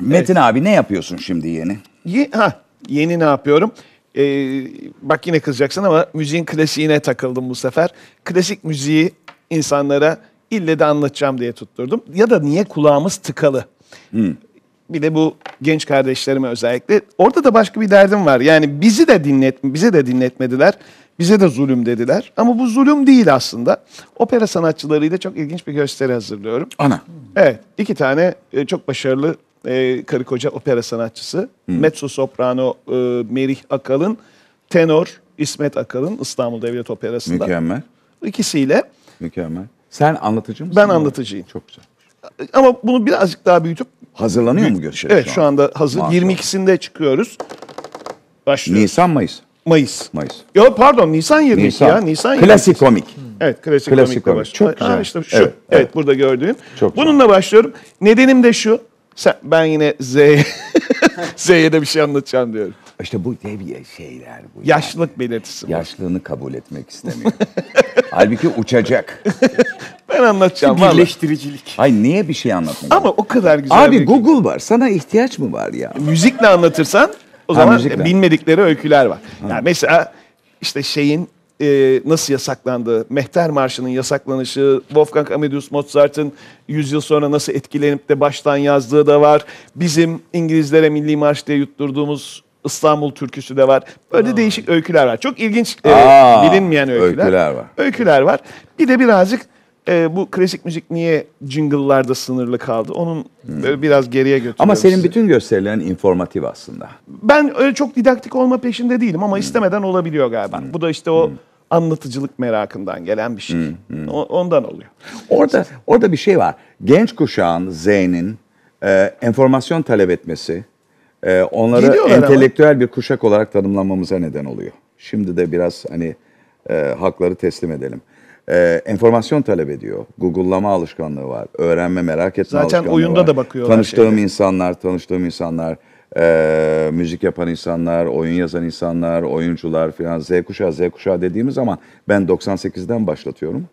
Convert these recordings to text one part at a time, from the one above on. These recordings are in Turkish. Metin abi ne yapıyorsun şimdi yeni? Yeni ne yapıyorum? Bak yine kızacaksın ama müziğin klasiğine takıldım bu sefer. Klasik müziği insanlara ille de anlatacağım diye tutturdum. Ya da niye kulağımız tıkalı? Bir de bu genç kardeşlerime özellikle. Orada da başka bir derdim var. Yani bizi de dinletmediler. Bize de zulüm dediler. Ama bu zulüm değil aslında. Opera sanatçılarıyla çok ilginç bir gösteri hazırlıyorum. Evet. 2 tane çok başarılı karı koca opera sanatçısı. Mezzo soprano Merih Akalın, tenor İsmet Akalın İstanbul Devlet Operası'nda. Mükemmel. İkisiyle. Mükemmel. Sen anlatıcı mısın? Ben anlatıcıyım. Çok güzel. Ama bunu birazcık daha büyütüp... Hazırlanıyor mu görüşürüz? Evet, şu anda hazır. 22'sinde çıkıyoruz. Başlıyoruz. Nisan, Mayıs. Yok pardon, Nisan 22 Nisan. Ya. Nisan 22. Klasik komik. Evet, klasik komik. Başlıyor. Çok güzel. İşte şu. Evet, burada gördüğün. Bununla başlıyorum. Nedenim de şu. Ben yine Z'ye de bir şey anlatacağım diyorum. İşte bu dev şeyler. Bu yaşlılık belirtisi. Yaşlılığını kabul etmek istemiyor. Halbuki uçacak. Ben anlatacağım. Birleştiricilik. Ay niye bir şey anlatmıyorum? Ama o kadar güzel. Abi Google var. Sana ihtiyaç mı var ya? Müzikle anlatırsan o zaman bilmedikleri öyküler var. Yani mesela işte şeyin nasıl yasaklandığı, Mehter Marşı'nın yasaklanışı, Wolfgang Amadeus Mozart'ın 100 yıl sonra nasıl etkilenip de baştan yazdığı da var. Bizim İngilizlere Milli Marş diye yutturduğumuz İstanbul türküsü de var. Böyle değişik öyküler var. Çok ilginç, bilinmeyen öyküler. Öyküler var. Bir de birazcık bu klasik müzik niye jingle'larda sınırlı kaldı? Onun biraz geriye götürüyor. Ama senin bütün gösterilerin informatif aslında. Ben öyle çok didaktik olma peşinde değilim ama istemeden olabiliyor galiba. Bu da işte o anlatıcılık merakından gelen bir şey. Ondan oluyor. Orada bir şey var. Genç kuşağın, Z'nin enformasyon talep etmesi onları entelektüel bir kuşak olarak tanımlamamıza neden oluyor. Şimdi de biraz hani hakları teslim edelim. Enformasyon talep ediyor. Google'lama alışkanlığı var. Öğrenme, merak etme alışkanlığı var. Zaten oyunda da bakıyorlar. Tanıştığım insanlar, müzik yapan insanlar, oyun yazan insanlar, oyuncular falan. Z kuşağı dediğimiz zaman ben 98'den başlatıyorum.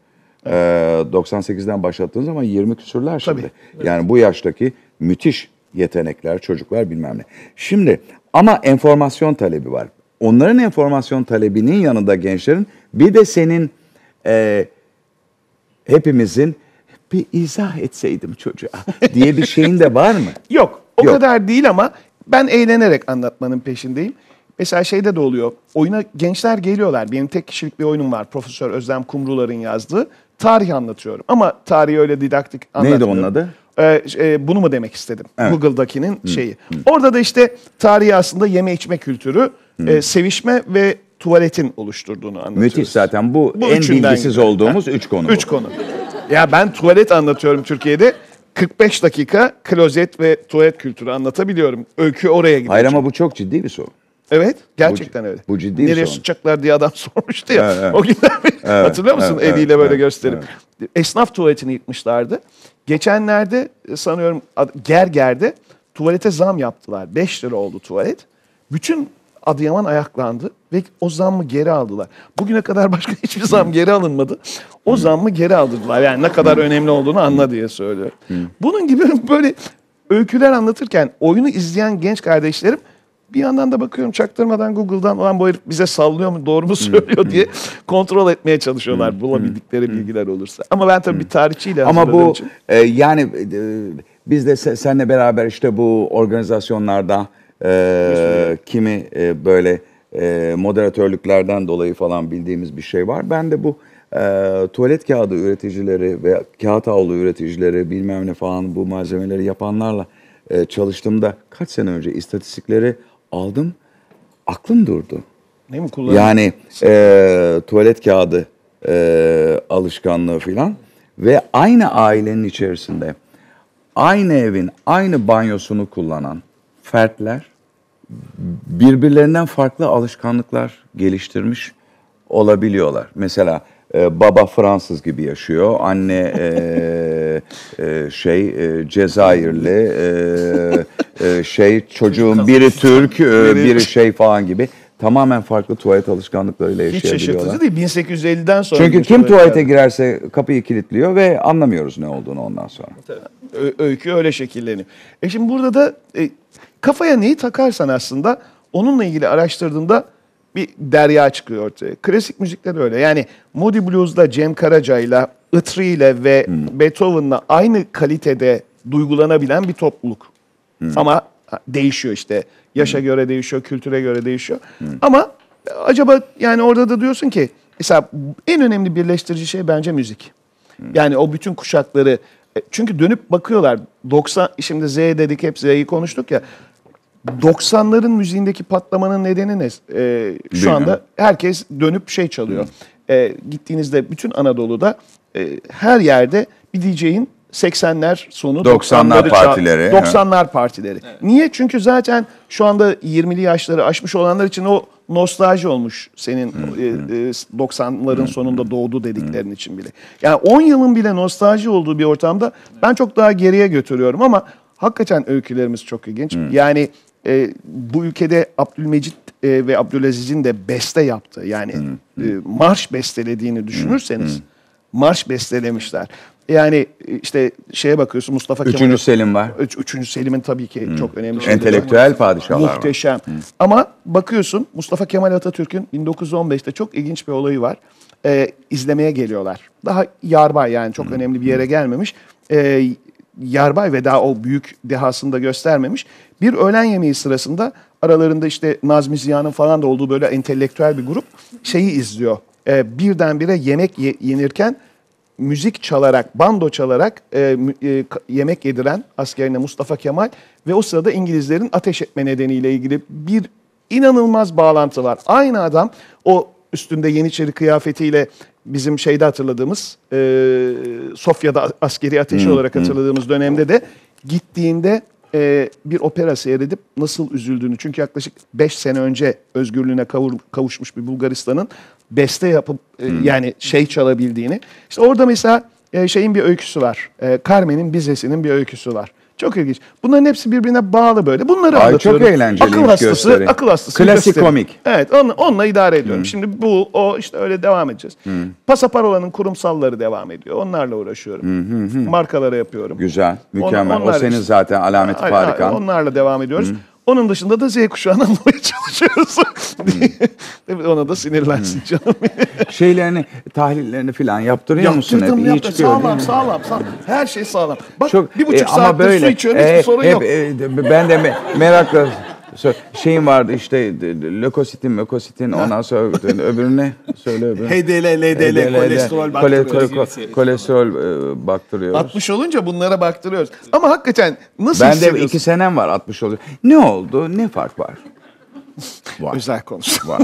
Evet. 98'den başlattığın zaman 20 küsürler şimdi. Tabii. Yani bu yaştaki müthiş yetenekler, çocuklar bilmem ne. Şimdi ama enformasyon talebi var. Onların enformasyon talebinin yanında gençlerin bir de senin hepimizin bir izah etseydim çocuğa diye bir şeyin de var mı? Yok. O kadar değil ama ben eğlenerek anlatmanın peşindeyim. Mesela şeyde de oluyor. Oyuna gençler geliyorlar. Benim tek kişilik bir oyunum var. Profesör Özlem Kumrular'ın yazdığı. Tarih anlatıyorum. Ama tarihi öyle didaktik anlatmıyorum. Neydi onun adı? Bunu mu demek istedim? Evet. Google'dakinin şeyi. Orada da işte tarihi aslında yeme içme kültürü, sevişme ve tuvaletin oluşturduğunu anlatıyoruz. Müthiş zaten bu en bilgisiz olduğumuz 3 konu. 3 konu. Ya ben tuvalet anlatıyorum Türkiye'de. 45 dakika klozet ve tuvalet kültürü anlatabiliyorum. Öykü oraya gidiyor. Hayır ama bu çok ciddi bir soru. Evet, gerçekten öyle. Bu ciddi bir soru. Nereye sıçacaklar diye adam sormuştu ya. Evet. O günler hatırlıyor musun? Eliyle böyle gösterip. Esnaf tuvaletini yıkmışlardı. Geçenlerde sanıyorum Gerger'de tuvalete zam yaptılar. 5 lira oldu tuvalet. Bütün Adıyaman ayaklandı ve o zammı geri aldılar. Bugüne kadar başka hiçbir zam geri alınmadı. O zammı geri aldırdılar. Yani ne kadar önemli olduğunu anla diye söylüyorum. Bunun gibi böyle öyküler anlatırken oyunu izleyen genç kardeşlerim bir yandan da bakıyorum çaktırmadan Google'dan olan bu herif bize sallıyor mu, doğru mu söylüyor diye kontrol etmeye çalışıyorlar bulabildikleri bilgiler olursa. Ama ben tabii bir tarihçiyle hazırladığım ama bu için. Yani biz de seninle beraber işte bu organizasyonlarda kimi böyle moderatörlüklerden dolayı falan bildiğimiz bir şey var. Ben de bu tuvalet kağıdı üreticileri ve kağıt havlu üreticileri bilmem ne falan bu malzemeleri yapanlarla çalıştığımda kaç sene önce istatistikleri aldım. Aklım durdu. Ne mi kullanıyorsun? Yani tuvalet kağıdı alışkanlığı falan ve aynı ailenin içerisinde aynı evin aynı banyosunu kullanan fertler birbirlerinden farklı alışkanlıklar geliştirmiş olabiliyorlar. Mesela baba Fransız gibi yaşıyor, anne Cezayirli, çocuğun biri Türk, biri şey falan gibi. Tamamen farklı tuvalet alışkanlıklarıyla yaşayabiliyorlar. Hiç şaşırtıcı değil, 1850'den sonra. Çünkü kim tuvalete girerse kapıyı kilitliyor ve anlamıyoruz ne olduğunu ondan sonra. öykü öyle şekilleniyor. Şimdi burada da kafaya neyi takarsan aslında onunla ilgili araştırdığında bir derya çıkıyor ortaya. Klasik müzikler öyle. Yani Moody Blues'da Cem Karaca'yla, Ittri'yle ve Beethoven'la aynı kalitede duygulanabilen bir topluluk. Ama değişiyor işte. Yaşa göre değişiyor, kültüre göre değişiyor. Ama acaba yani orada da diyorsun ki mesela en önemli birleştirici şey bence müzik. Yani o bütün kuşakları çünkü dönüp bakıyorlar. 90 şimdi Z dedik, hep Z'yi konuştuk ya. 90'ların müziğindeki patlamanın nedeni ne? Şu anda herkes dönüp şey çalıyor. Gittiğinizde bütün Anadolu'da her yerde bir DJ'in 80'ler sonu 90'lar partileri. 90'lar partileri. Evet. Niye? Çünkü zaten şu anda 20'li yaşları aşmış olanlar için o nostalji olmuş senin 90'ların sonunda doğdu dediklerin için bile. Yani 10 yılın bile nostalji olduğu bir ortamda ben çok daha geriye götürüyorum ama hakikaten öykülerimiz çok ilginç. Yani bu ülkede Abdülmecit ve Abdülaziz'in de beste yaptığı yani marş bestelediğini düşünürseniz marş bestelemişler. Yani işte şeye bakıyorsun Mustafa Kemal. Üçüncü Selim var. Üçüncü Selim'in tabii ki çok önemli şeyleri. Entelektüel padişahlar var. Muhteşem. Ama bakıyorsun Mustafa Kemal Atatürk'ün 1915'te çok ilginç bir olayı var. İzlemeye geliyorlar. Daha yarbay yani çok önemli bir yere gelmemiş. Yarbay ve daha o büyük dehasını da göstermemiş. Bir öğlen yemeği sırasında aralarında işte Nazmi Ziya'nın falan da olduğu böyle entelektüel bir grup şeyi izliyor. Birdenbire yemek yenirken müzik çalarak, bando çalarak yemek yediren askerine Mustafa Kemal ve o sırada İngilizlerin ateş etme nedeniyle ilgili bir inanılmaz bağlantılar. Aynı adam o üstünde Yeniçeri kıyafetiyle bizim şeyde hatırladığımız Sofya'da askeri ateşi olarak hatırladığımız dönemde de gittiğinde bir opera seyredip nasıl üzüldüğünü çünkü yaklaşık 5 sene önce özgürlüğüne kavuşmuş bir Bulgaristan'ın beste yapıp yani şey çalabildiğini. İşte orada mesela şeyin bir öyküsü var. Carmen'in Bizet'inin bir öyküsü var. Çok ilginç. Bunların hepsi birbirine bağlı böyle. Bunları anlatıyorum. Çok eğlenceli. Akıl hastası. Klasik komik. Evet, onunla idare ediyorum. Şimdi bu işte öyle devam edeceğiz. Pasaparola'nın kurumsalları devam ediyor. Onlarla uğraşıyorum. Markalara yapıyorum. Güzel, mükemmel. Onlar o senin işte, zaten alameti farikan. Onlarla devam ediyoruz. Onun dışında da Z kuşağını anlamaya çalışıyoruz. Ona da sinirlensin canım. Şeylerini, tahlillerini falan yaptırıyor musun? Yaptırdım. Sağlam. Her şey sağlam. Bak çok, 1,5 saattir böyle, su içiyorum, hiçbir sorun yok. Ben de merakla şeyim vardı işte lökositin ondan sonra öbürüne söyle HDL, kolesterol baktırıyoruz. 60 olunca bunlara baktırıyoruz. Ama hakikaten nasıl hissediyorsun? Ben de 2 senem var 60 oluyor. Ne oldu? Ne fark var? Güzel konuş. Var.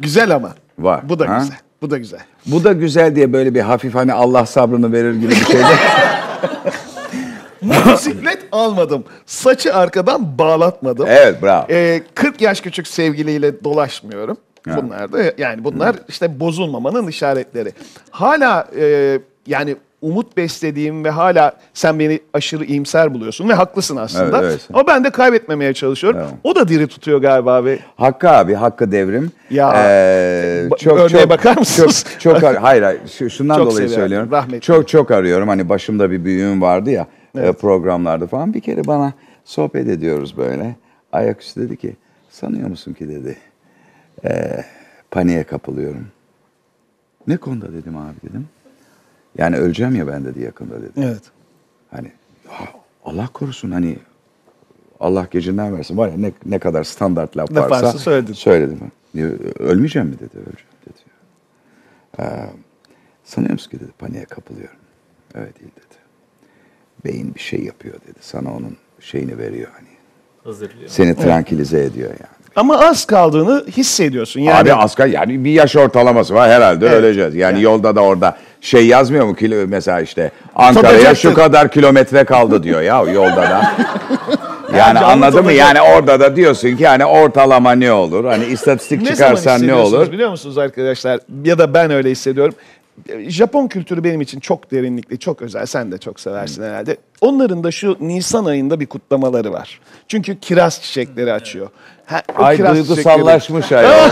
Güzel ama. Var. Bu da güzel. Bu da güzel. Bu da güzel diye böyle bir hafif hani Allah sabrını verir gibi bir şeyde. Motosiklet almadım. Saçı arkadan bağlatmadım. Evet, bravo. 40 yaş küçük sevgiliyle dolaşmıyorum. Ha. Bunlar da yani bunlar işte bozulmamanın işaretleri. Hala yani umut beslediğim ve hala sen beni aşırı iyimser buluyorsun ve haklısın aslında. Evet. Ama ben de kaybetmemeye çalışıyorum. Evet. O da diri tutuyor galiba abi. Hakkı devrim. Ya, örneğe bakar mısınız? Çok hayır şundan çok dolayı söylüyorum. Rahmetli. Çok arıyorum hani başımda bir büyüğüm vardı ya. Evet. Programlarda falan bir kere bana sohbet ediyoruz böyle. Ayaküstü dedi ki, sanıyor musun ki dedi, paniğe kapılıyorum. Ne konuda dedim abi dedim. Yani öleceğim ya ben dedi yakında dedi. Evet. Hani Allah korusun hani Allah gecinden versin. Var ya ne kadar standart laf varsa söyledim. Ölmeyeceğim mi dedi, öleceğim dedi. Sanıyor musun ki dedi, paniğe kapılıyorum. Evet değil dedi. Beyin bir şey yapıyor dedi. Sana onun şeyini veriyor hani. Hazırlıyor. Seni tranquilize ediyor yani. Ama az kaldığını hissediyorsun yani. Abi az kaldı yani bir yaş ortalaması var herhalde öleceğiz. Yani yolda da orada şey yazmıyor mu kilo mesela işte Ankara'ya şu kadar kilometre kaldı diyor ya yolda da. Yani anladın mı? Yani orada da diyorsun ki hani ortalama ne olur? Hani istatistik çıkarsan ne olur? Biliyor musunuz arkadaşlar? Ya da ben öyle hissediyorum. Japon kültürü benim için çok derinlikli, çok özel. Sen de çok seversin herhalde. Onların da şu Nisan ayında bir kutlamaları var. Çünkü kiraz çiçekleri açıyor. Ay duygusallaşmış ayol.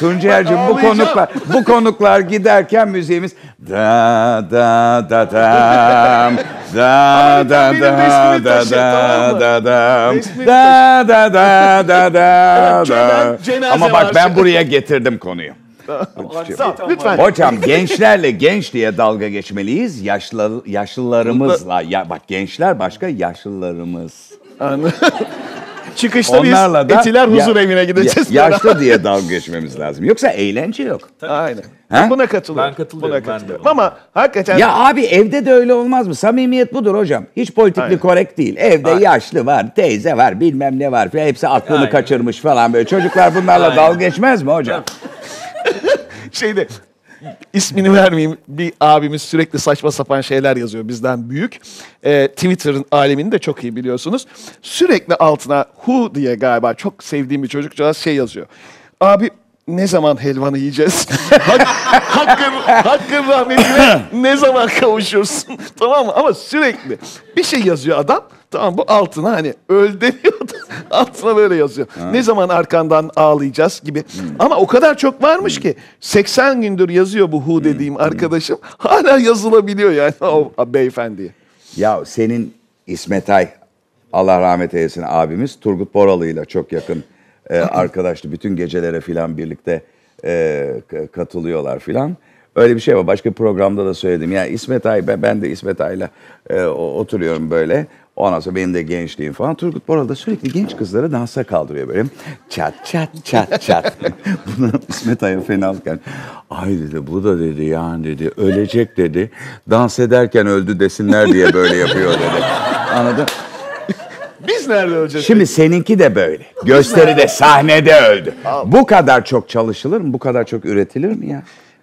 Tuncer'cim bu konuklar giderken müziğimiz da da da da da da da da da da da da da. Ama bak ben buraya getirdim konuyu. Lütfen. Hocam gençlerle genç diye dalga geçmeliyiz. Yaşlılarımızla. Ya bak gençler başka, yaşlılarımız. Çıkışta onlarla biz etiler huzur evine gideceğiz. Yaşlı diye dalga geçmemiz lazım. Yoksa eğlence yok. Tabii. Aynen. Ha? Buna katılıyorum. Ben katılıyorum. Ama hakikaten... Ya abi evde de öyle olmaz mı? Samimiyet budur hocam. Hiç politikli korrekt değil. Evde yaşlı var, teyze var, bilmem ne var. Hepsi aklını kaçırmış falan böyle. Çocuklar bunlarla dalga geçmez mi hocam? Şeyde... İsmini vermeyeyim, bir abimiz sürekli saçma sapan şeyler yazıyor bizden büyük. Twitter'ın alemini de çok iyi biliyorsunuz. Sürekli altına Hu diye galiba çok sevdiğim bir çocukcağız şey yazıyor. Abi ne zaman helvanı yiyeceğiz? Hakkın rahmetine ne zaman kavuşursun? Tamam mı? Ama sürekli bir şey yazıyor adam. Tamam, bu altına hani öl deniyordu. Altına böyle yazıyor. Ha. Ne zaman arkandan ağlayacağız gibi. Ama o kadar çok varmış ki 80 gündür yazıyor bu Hu dediğim arkadaşım. Hala yazılabiliyor yani o beyefendiye. Ya senin İsmet Ay, Allah rahmet eylesin abimiz, Turgut Boralı'yla çok yakın arkadaştı. Bütün gecelere filan birlikte katılıyorlar filan. Öyle bir şey var. Başka programda da söyledim. Yani İsmet Ay, ben de İsmet Ay'la oturuyorum böyle. Ondan sonra benim de gençliğim falan. Turgut Boralı da sürekli genç kızları dansa kaldırıyor böyle. Çat çat çat çat. Bunu İsmet Ay'a fenalıkken. Ay dedi, bu da dedi yani dedi ölecek dedi. Dans ederken öldü desinler diye böyle yapıyor dedi. Anladın? Biz nerede öleceğiz? Şimdi seninki de böyle. Gösteride, sahnede öldü. Abi. Bu kadar çok çalışılır mı? Bu kadar çok üretilir mi ya?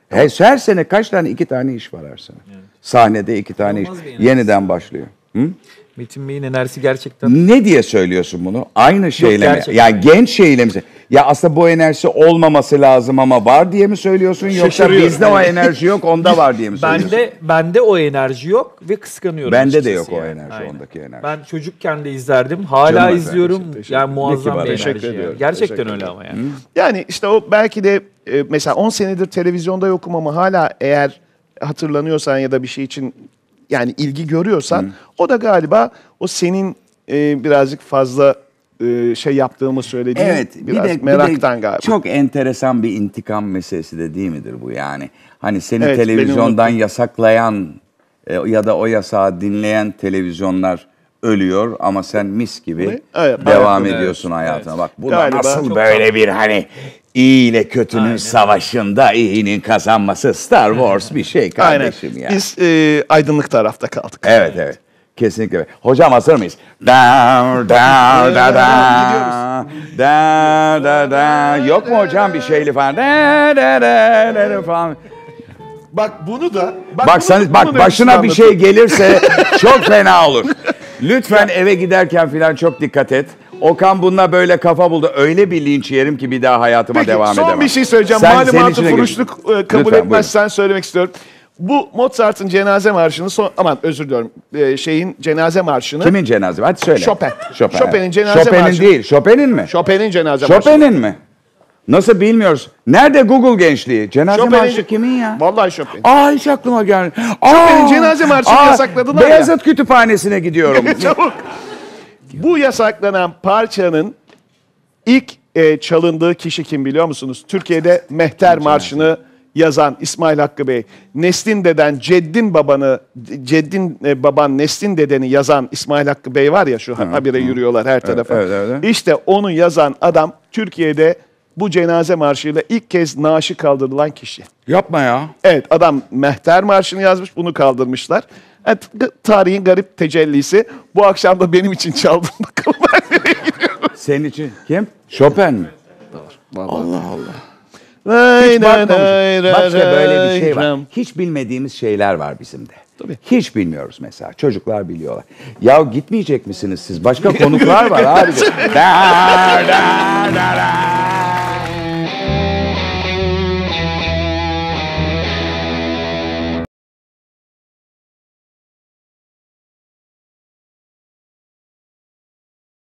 Her sene kaç tane, 2 tane iş var her sene. Evet. Sahnede 2 tane olmaz iş. Yeniden başlıyor. Hı? Metin Bey'in enerjisi gerçekten... Ne diye söylüyorsun bunu? Aynı şeyle mi? Yani genç şeyle mi? Ya aslında bu enerjisi olmaması lazım ama var diye mi söylüyorsun? Yoksa bizde o enerji yok, onda var diye mi söylüyorsun? Bende o enerji yok ve kıskanıyorum. Bende de yok o enerji, aynen. Ondaki enerji. Ben çocukken de izlerdim, hala canım izliyorum. Yani muazzam bir enerji. Yani. Gerçekten öyle ama yani. Hı? Yani işte o belki de mesela 10 senedir televizyonda yokum ama hala eğer hatırlanıyorsan ya da bir şey için... Yani ilgi görüyorsan o da galiba o senin birazcık fazla şey yaptığımı söylediğin biraz meraktan galiba. Çok enteresan bir intikam meselesi de değil midir bu yani? Hani seni televizyondan yasaklayan ya da o yasağı dinleyen televizyonlar ölüyor ama sen mis gibi devam ediyorsun hayatına. Bak bu da nasıl böyle bir hani... İyi ile kötünün savaşında iyinin kazanması, Star Wars bir şey kardeşim ya. Yani. Biz aydınlık tarafta kaldık. Evet evet. Kesinlikle. Hocam hazır mıyız? Yok mu hocam bir şeyli falan? Bak bunu da bak başına bir şey gelirse çok fena olur. Lütfen eve giderken falan çok dikkat et. Okan bununla böyle kafa buldu. Öyle bir linç yerim ki bir daha hayatıma devam edemem. Son bir şey söyleyeceğim. Malumatı furuşluk kabul etmezsen söylemek istiyorum. Bu Mozart'ın cenaze marşını şeyin cenaze marşını. Kimin cenaze? Hadi söyle. Chopin. Chopin'in cenaze marşı. Değil. Chopin'in mi? Chopin'in cenaze marşı. Chopin'in mi? Nasıl bilmiyoruz? Nerede Google gençliği? Cenaze marşı kimin ya? Vallahi Chopin. Aa hiç aklıma gelmedi. Chopin'in cenaze marşını yasakladılar ya. Beyazıt kütüphanesine gidiyorum. Çabuk. Bu yasaklanan parçanın ilk çalındığı kişi kim biliyor musunuz? Türkiye'de Mehter Marşı'nı yazan İsmail Hakkı Bey. Neslin deden, ceddin baban, neslin dedeni yazan İsmail Hakkı Bey var ya şu habire yürüyorlar her tarafa. Evet. İşte onu yazan adam Türkiye'de bu cenaze marşıyla ilk kez naaşı kaldırılan kişi. Yapma ya. Evet, adam Mehter Marşı'nı yazmış, bunu kaldırmışlar. Evet, tarihin garip tecellisi. Bu akşam da benim için çaldım. Bakalım ben nereye gidiyorum. Senin için kim? Chopin mi? Doğru. Allah Allah. Hiç bakmamışım. Bak işte böyle bir şey var. Hiç bilmediğimiz şeyler var bizim de. Tabii. Hiç bilmiyoruz mesela. Çocuklar biliyorlar. Ya gitmeyecek misiniz siz? Başka konuklar var abi.